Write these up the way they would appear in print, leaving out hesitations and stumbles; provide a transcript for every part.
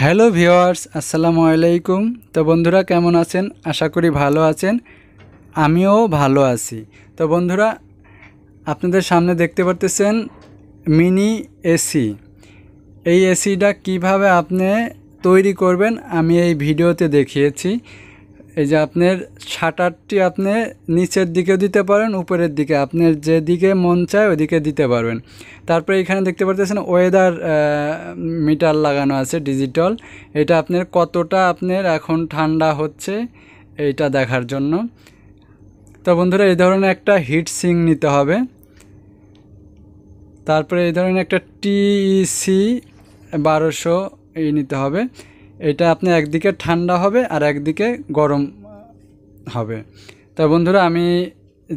Hello viewers আসসালামু আলাইকুম। तो बंधुरा केमन आছেন? आशा करी भलो आছেন, আমিও ভালো আছি। तो बंधुरा আপনাদের সামনে দেখতে পারতেছেন মিনি এসি। এই এসিটা কিভাবে আপনি তৈরি করবেন আমি এই ভিডিওতে দেখিয়েছি। এই যে আপনার শাটারটি আপনি নিচের দিকেও দিতে পারেন, উপরের দিকে আপনার যেদিকে মন চায় ওইদিকে দিতে পারবেন। তারপরে এখানে দেখতে পারতেছেন ওয়েদার মিটার লাগানো আছে ডিজিটাল। এটা আপনার কতটা আপনার এখন ঠান্ডা হচ্ছে এইটা দেখার জন্য। তো বন্ধুরা এই ধরনের একটা হিট সিঙ্ক নিতে হবে। তারপরে এই ধরনের একটা টিসি 1200 এই নিতে হবে। এটা আপনি একদিকে ঠান্ডা হবে আর একদিকে গরম হবে। তা বন্ধুরা আমি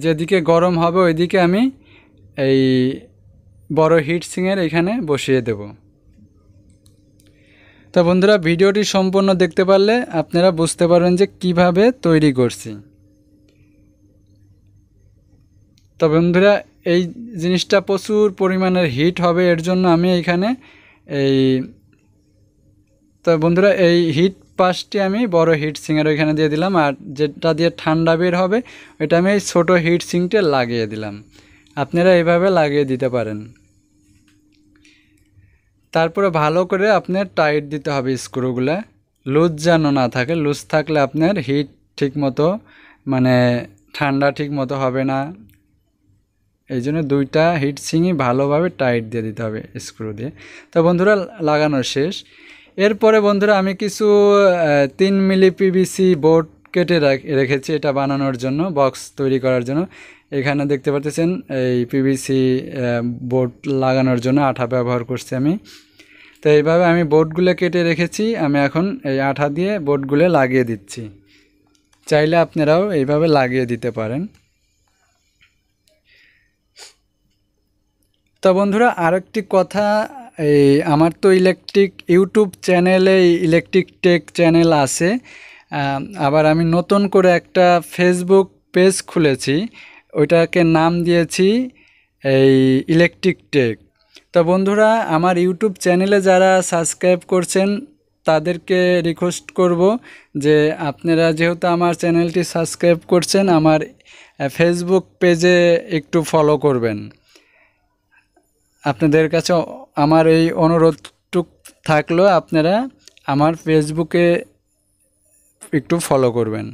যেদিকে গরম হবে ওইদিকে আমি এই বড় হিট সিঙ্কের এখানে বসিয়ে দেব। তা বন্ধুরা ভিডিওটি সম্পূর্ণ দেখতে পারলে আপনারা বুঝতে পারবেন যে কিভাবে তৈরি করছি। তা বন্ধুরা এই জিনিসটা প্রচুর পরিমাণের হিট হবে, এর জন্য আমি এখানে এই তো বন্ধুরা এই হিট পাশটি আমি বড় হিট সিঙ্কের ওইখানে দিয়ে দিলাম, আর যেটা দিয়ে ঠান্ডা বের হবে ওইটা আমি এই ছোটো হিট সিঙ্কটা লাগিয়ে দিলাম। আপনারা এইভাবে লাগিয়ে দিতে পারেন। তারপরে ভালো করে আপনার টাইট দিতে হবে স্ক্রুগুলো, লুজ যেন না থাকে। লুজ থাকলে আপনার হিট ঠিক মতো মানে ঠান্ডা ঠিক মতো হবে না। এই জন্য দুইটা হিট সিঙ্কই ভালোভাবে টাইট দিয়ে দিতে হবে স্ক্রু দিয়ে। তো বন্ধুরা লাগানো শেষ। এরপরে বন্ধুরা আমি কিছু 3 মিলি পিভিসি বোর্ড কেটে রেখেছি এটা বানানোর জন্য, বক্স তৈরি করার জন্য। এখানে দেখতে পাচ্ছেন এই পিভিসি বোর্ড লাগানোর জন্য আঠা ব্যবহার করছি আমি। তো এইভাবে আমি বোর্ডগুলো কেটে রেখেছি, আমি এখন এই আঠা দিয়ে বোর্ডগুলো লাগিয়ে দিচ্ছি। চাইলে আপনারাও এইভাবে লাগিয়ে দিতে পারেন। তো বন্ধুরা আরেকটি কথা, এই আমার তো ইলেকট্রিক ইউটিউব চ্যানেলে ইলেকট্রিক টেক চ্যানেল আছে, আবার আমি নতুন করে একটা ফেসবুক পেজ খুলেছি, ওইটাকে নাম দিয়েছি এই ইলেকট্রিক টেক। তো বন্ধুরা আমার ইউটিউব চ্যানেলে যারা সাবস্ক্রাইব করছেন তাদেরকে রিকোয়েস্ট করব যে আপনারা যেহেতু আমার চ্যানেলটি সাবস্ক্রাইব করছেন আমার ফেসবুক পেজে একটু ফলো করবেন। আপনাদের কাছে আমার এই অনুরোধটুক থাকলো, আপনারা আমার ফেসবুকে একটু ফলো করবেন।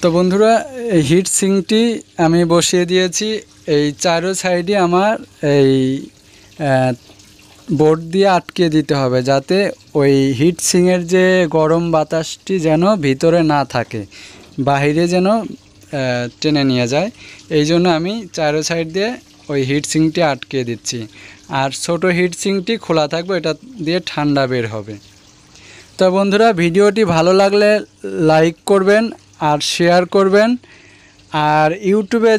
তো বন্ধুরা এই হিট সিঙ্কটি আমি বসিয়ে দিয়েছি। এই চারো সাইডে আমার এই বোর্ড দিয়ে আটকে দিতে হবে যাতে ওই হিট সিঙ্কের যে গরম বাতাসটি যেন ভিতরে না থাকে, বাহিরে যেন টেনে নিয়ে যায়। এই জন্য আমি চারো সাইড দিয়ে ওই হিট সিঙ্কটি আটকে দিচ্ছি, আর ছোট হিট সিঙ্কটি খোলা থাকবে, এটা দিয়ে ঠান্ডা বের হবে। তো বন্ধুরা ভিডিওটি ভালো লাগলে লাইক করবেন আর শেয়ার করবেন। আর ইউটিউবে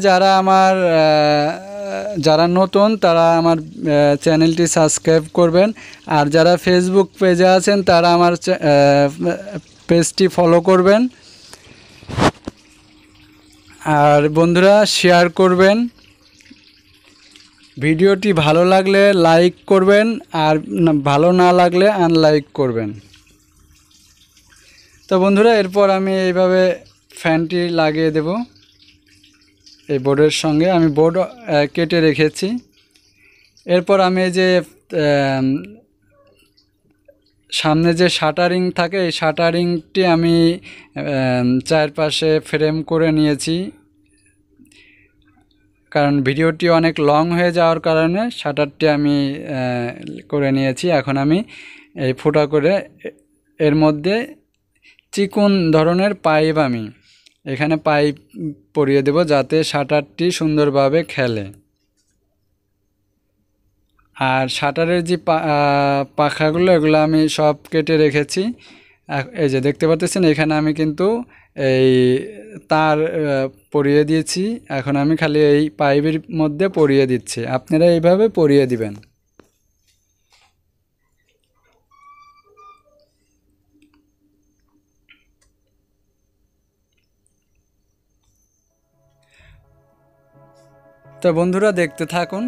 যারা নতুন তারা আমার চ্যানেলটি সাবস্ক্রাইব করবেন, আর যারা ফেসবুক পেজে আছেন তারা আমার পেজটি ফলো করবেন, আর বন্ধুরা শেয়ার করবেন। ভিডিওটি ভালো লাগলে লাইক করবেন, আর ভালো না লাগলে আনলাইক করবেন। তো বন্ধুরা এরপর আমি এইভাবে ফ্যানটি লাগিয়ে দেব এই বোর্ডের সঙ্গে। আমি বোর্ড কেটে রেখেছি। এরপর আমি এই যে সামনে যে শাটারিং থাকে এই শাটারিংটি আমি চারপাশে ফ্রেম করে নিয়েছি, কারণ ভিডিওটি অনেক লং হয়ে যাওয়ার কারণে শাটারটি আমি করে নিয়েছি। এখন আমি এই ফুটা করে এর মধ্যে চিকন ধরনের পাইপ আমি এখানে পাইপ পরিয়ে দেব যাতে শাটারটি সুন্দরভাবে খেলে। আর শাটারের যে পাখাগুলো এগুলো আমি সব কেটে রেখেছি। এই যে দেখতে পাচ্ছেন এখানে আমি কিন্তু এই তার পরিয়ে দিয়েছি, এখন আমি খালি এই পাইপের মধ্যে পরিয়ে দিচ্ছি। আপনারা এইভাবে পরিয়ে দিবেন। তো বন্ধুরা দেখতে থাকুন।